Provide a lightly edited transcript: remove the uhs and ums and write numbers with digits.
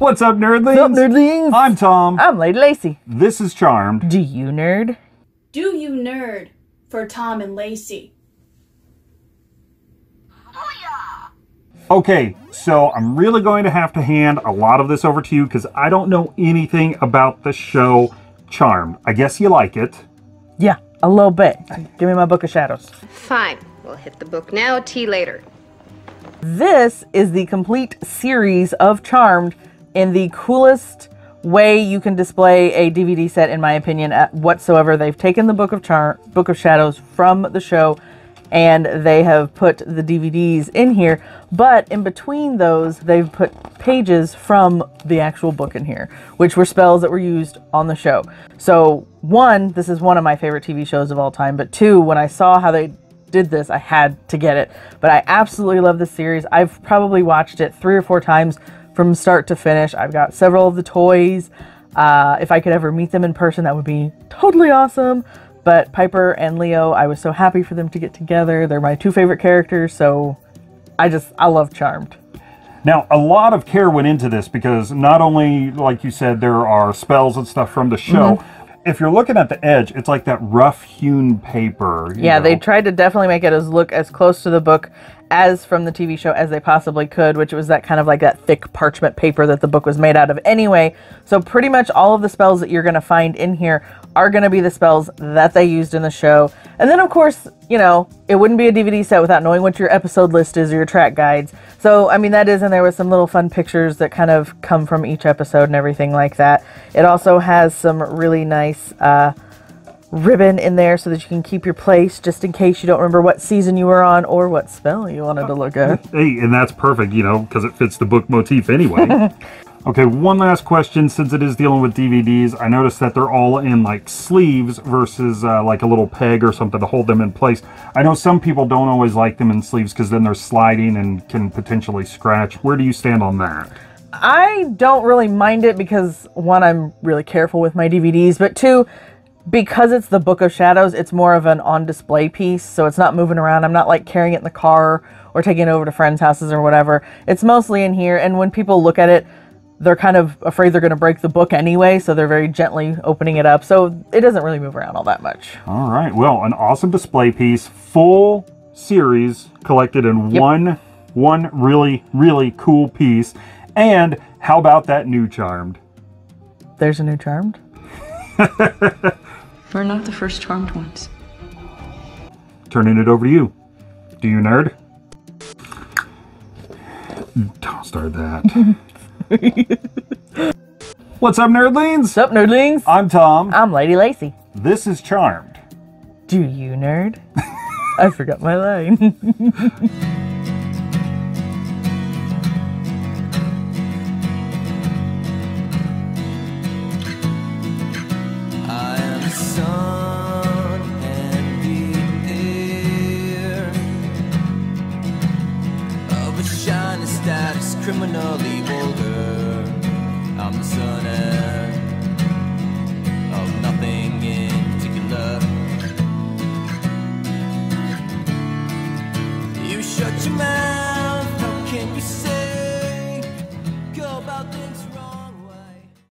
What's up, nerdlings? What's up, nerdlings? I'm Tom. I'm Lady Lacey. This is Charmed. Do you nerd? Do you nerd for Tom and Lacey? Okay, so I'm really going to have to hand a lot of this over to you because I don't know anything about the show Charmed. I guess you like it. Yeah, a little bit. Give me my Book of Shadows. Fine. We'll hit the book now, tea later. This is the complete series of Charmed in the coolest way you can display a DVD set, in my opinion, whatsoever. They've taken the Book of Shadows from the show, and they have put the DVDs in here. But in between those, they've put pages from the actual book in here, which were spells that were used on the show. So one, this is one of my favorite TV shows of all time. But two, when I saw how they did this, I had to get it. But I absolutely love this series. I've probably watched it 3 or 4 times from start to finish. I've got several of the toys. If I could ever meet them in person, that would be totally awesome. But Piper and Leo, I was so happy for them to get together. They're my 2 favorite characters, so I love Charmed. Now, a lot of care went into this because not only, like you said, there are spells and stuff from the show. If you're looking at the edge, it's like that rough-hewn paper. Yeah, they tried to definitely make it look as close to the book as from the TV show as they possibly could, which was that kind of like that thick parchment paper that the book was made out of anyway. So pretty much all of the spells that you're going to find in here are going to be the spells that they used in the show. And then, of course, you know, it wouldn't be a DVD set without knowing what your episode list is or your track guides. So, I mean, that is in there with some little fun pictures that kind of come from each episode and everything like that. It also has some really nice ribbon in there so that you can keep your place just in case you don't remember what season you were on or what spell you wanted to look at. Hey, and that's perfect, you know, because it fits the book motif anyway. Okay, one last question, since it is dealing with DVDs. I noticed that they're all in like sleeves versus like a little peg or something to hold them in place. I know some people don't always like them in sleeves because then they're sliding and can potentially scratch. Where do you stand on that? I don't really mind it because, one, I'm really careful with my DVDs, but two, because it's the Book of Shadows, it's more of an on-display piece, so it's not moving around. I'm not, like, carrying it in the car or taking it over to friends' houses or whatever. It's mostly in here, and when people look at it, they're kind of afraid they're going to break the book anyway, so they're very gently opening it up. So it doesn't really move around all that much. All right. Well, an awesome display piece. Full series collected in one really, really cool piece. And how about that new Charmed? There's a new Charmed? We're not the first Charmed ones. Turning it over to you. Do you nerd? Don't start that. What's up, nerdlings? What's up, nerdlings? I'm Tom. I'm Lady Lacey. This is Charmed. Do you nerd? I forgot my line. Criminal evil.